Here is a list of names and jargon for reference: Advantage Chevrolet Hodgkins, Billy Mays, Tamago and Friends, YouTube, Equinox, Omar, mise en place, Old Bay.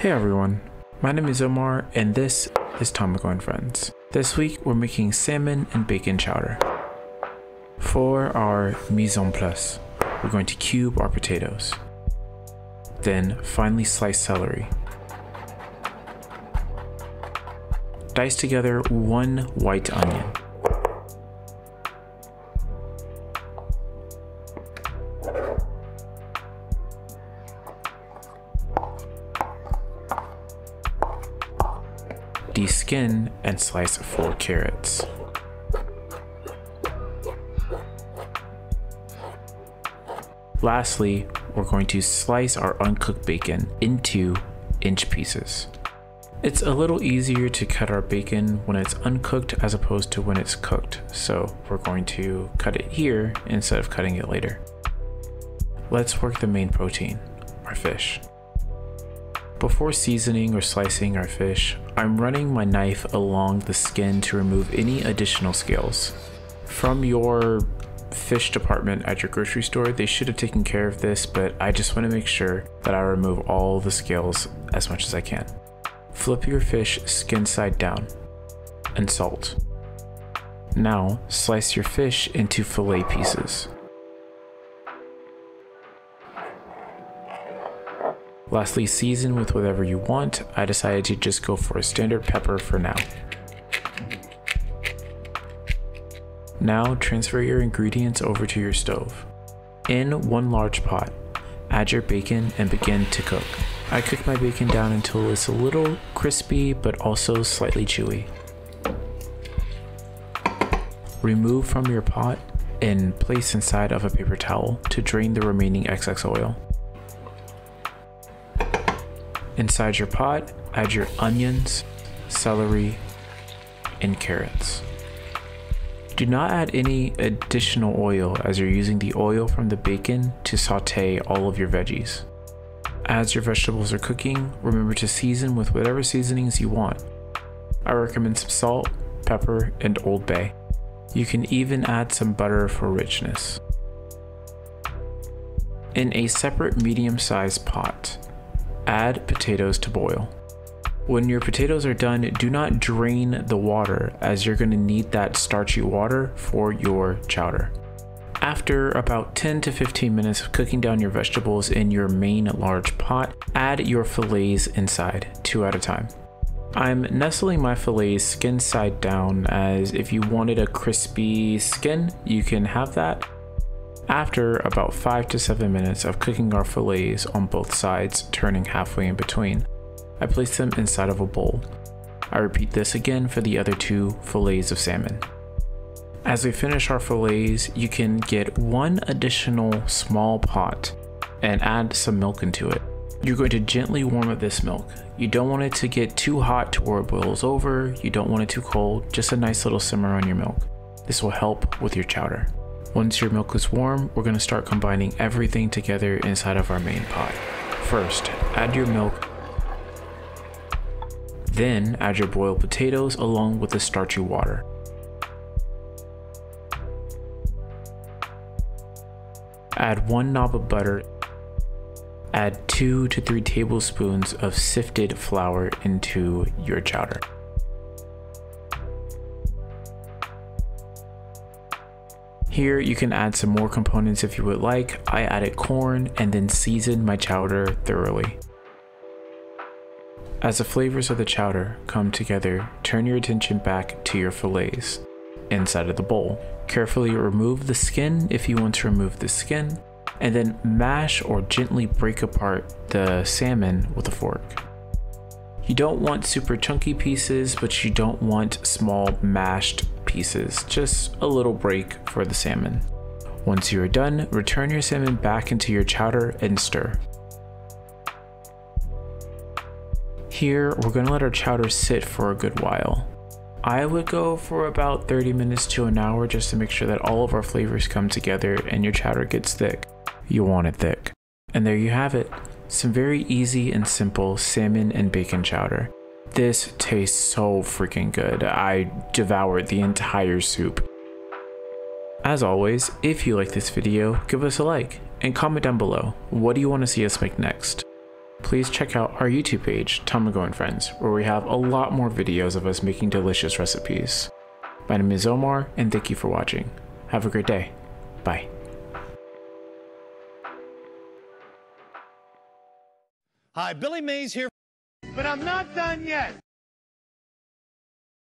Hey everyone, my name is Omar and this is Tamago and Friends. This week we're making salmon and bacon chowder. For our mise en place, we're going to cube our potatoes. Then finely slice celery. Dice together one white onion. Skin and slice 4 carrots. Lastly, we're going to slice our uncooked bacon into inch pieces. It's a little easier to cut our bacon when it's uncooked as opposed to when it's cooked, so we're going to cut it here instead of cutting it later. Let's work the main protein, our fish. Before seasoning or slicing our fish, I'm running my knife along the skin to remove any additional scales. From your fish department at your grocery store, they should have taken care of this, but I just want to make sure that I remove all the scales as much as I can. Flip your fish skin side down and salt. Now slice your fish into fillet pieces. Lastly, season with whatever you want. I decided to just go for a standard pepper for now. Now transfer your ingredients over to your stove. In one large pot, add your bacon and begin to cook. I cook my bacon down until it's a little crispy but also slightly chewy. Remove from your pot and place inside of a paper towel to drain the remaining excess oil. Inside your pot, add your onions, celery, and carrots. Do not add any additional oil as you're using the oil from the bacon to saute all of your veggies. As your vegetables are cooking, remember to season with whatever seasonings you want. I recommend some salt, pepper, and Old Bay. You can even add some butter for richness. In a separate medium-sized pot, add potatoes to boil. When your potatoes are done, do not drain the water as you're going to need that starchy water for your chowder. After about 10 to 15 minutes of cooking down your vegetables in your main large pot, add your fillets inside, 2 at a time. I'm nestling my fillets skin side down as if you wanted a crispy skin, you can have that. After about 5 to 7 minutes of cooking our fillets on both sides, turning halfway in between, I place them inside of a bowl. I repeat this again for the other 2 fillets of salmon. As we finish our fillets, you can get one additional small pot and add some milk into it. You're going to gently warm up this milk. You don't want it to get too hot to where it boils over, you don't want it too cold, just a nice little simmer on your milk. This will help with your chowder. Once your milk is warm, we're going to start combining everything together inside of our main pot. First, add your milk, then add your boiled potatoes along with the starchy water. Add 1 knob of butter, add 2 to 3 tablespoons of sifted flour into your chowder. Here you can add some more components if you would like. I added corn and then seasoned my chowder thoroughly. As the flavors of the chowder come together, turn your attention back to your fillets inside of the bowl. Carefully remove the skin if you want to remove the skin, and then mash or gently break apart the salmon with a fork. You don't want super chunky pieces, but you don't want small mashed pieces, just a little break for the salmon. Once you are done, return your salmon back into your chowder and stir. Here, we're going to let our chowder sit for a good while. I would go for about 30 minutes to an hour just to make sure that all of our flavors come together and your chowder gets thick. You want it thick. And there you have it. Some very easy and simple salmon and bacon chowder. This tastes so freaking good. I devoured the entire soup. As always, if you like this video, give us a like and comment down below. What do you want to see us make next? please check out our YouTube page, Tamago and Friends, where we have a lot more videos of us making delicious recipes. My name is Omar, and thank you for watching. Have a great day. Bye. Hi, Billy Mays here. But I'm not done yet.